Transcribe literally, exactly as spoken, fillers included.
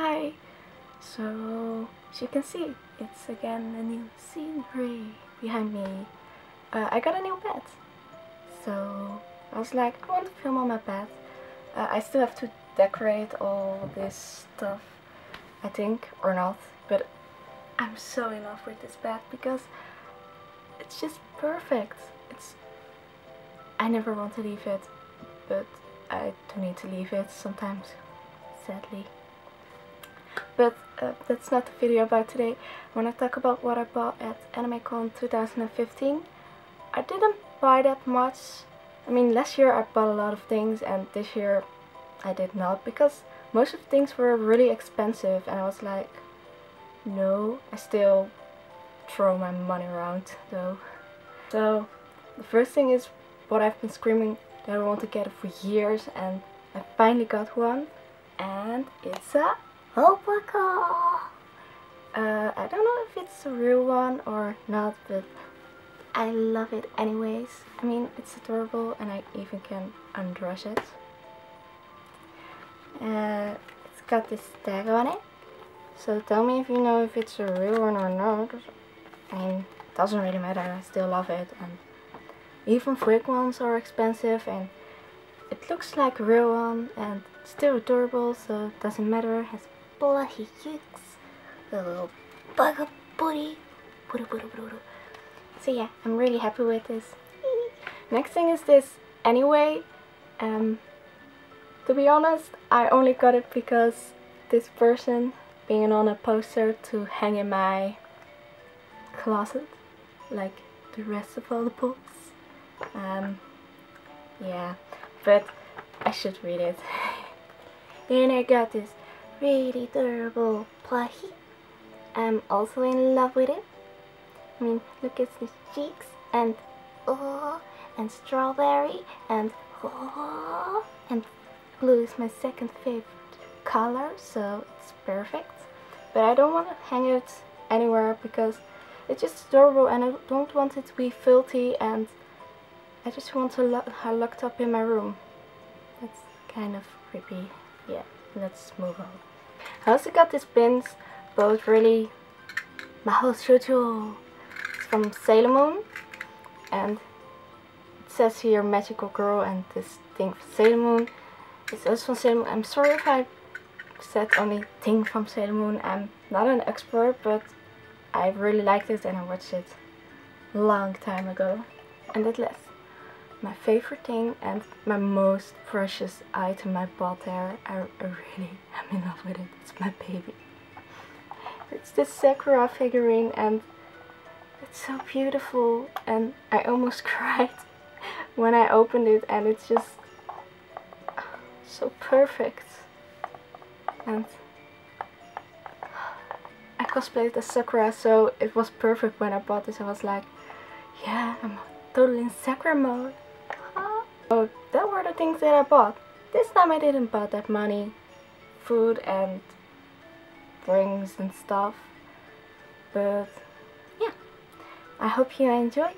Hi! So, as you can see, it's again a new scenery behind me. Uh, I got a new bed. So, I was like, I want to film on my bed. Uh, I still have to decorate all this stuff, I think, or not. But I'm so in love with this bed because it's just perfect. It's I never want to leave it, but I do need to leave it sometimes, sadly. But uh, that's not the video about today. I want to talk about what I bought at Animecon twenty fifteen. I didn't buy that much. I mean, last year I bought a lot of things, and this year I did not, because most of the things were really expensive, and I was like, no. I still throw my money around, though. So, the first thing is what I've been screaming that I want to get for years, and I finally got one, and it's a alpaca! Uh, I don't know if it's a real one or not, but I love it anyways. I mean, it's adorable, and I even can undress it. Uh, it's got this tag on it, so tell me if you know if it's a real one or not. I mean, it doesn't really matter, I still love it. And even fake ones are expensive, and it looks like a real one and still adorable, so it doesn't matter. It has bloody cheeks, a little bug of booty. So yeah, I'm really happy with this. Next thing is this anyway. Um, to be honest, I only got it because this person being on a poster to hang in my closet, like the rest of all the books. Um, yeah, but I should read it. Then I got this really adorable plushie. I'm also in love with it. I mean, look at his cheeks, and oh, and strawberry, and oh, and blue is my second favorite color, so it's perfect. But I don't want to hang it anywhere because it's just adorable, and I don't want it to be filthy, and I just want to lock her locked up in my room. That's kind of creepy. Yeah, let's move on. I also got these pins, both really Mahou Shoujo. It's from Sailor Moon, and it says here Magical Girl, and this thing from Sailor Moon. It's also from Sailor Moon. I'm sorry if I said only thing from Sailor Moon. I'm not an expert, but I really liked it and I watched it a long time ago. And that last, my favorite thing and my most precious item I bought there. I, I really am in love with it. It's my baby. It's this Sakura figurine, and it's so beautiful, and I almost cried when I opened it, and it's just so perfect. And I cosplayed as Sakura, so it was perfect when I bought this. I was like, yeah, I'm totally in Sakura mode. So that were the things that I bought. This time I didn't buy that money. Food and drinks and stuff. But yeah. I hope you enjoy.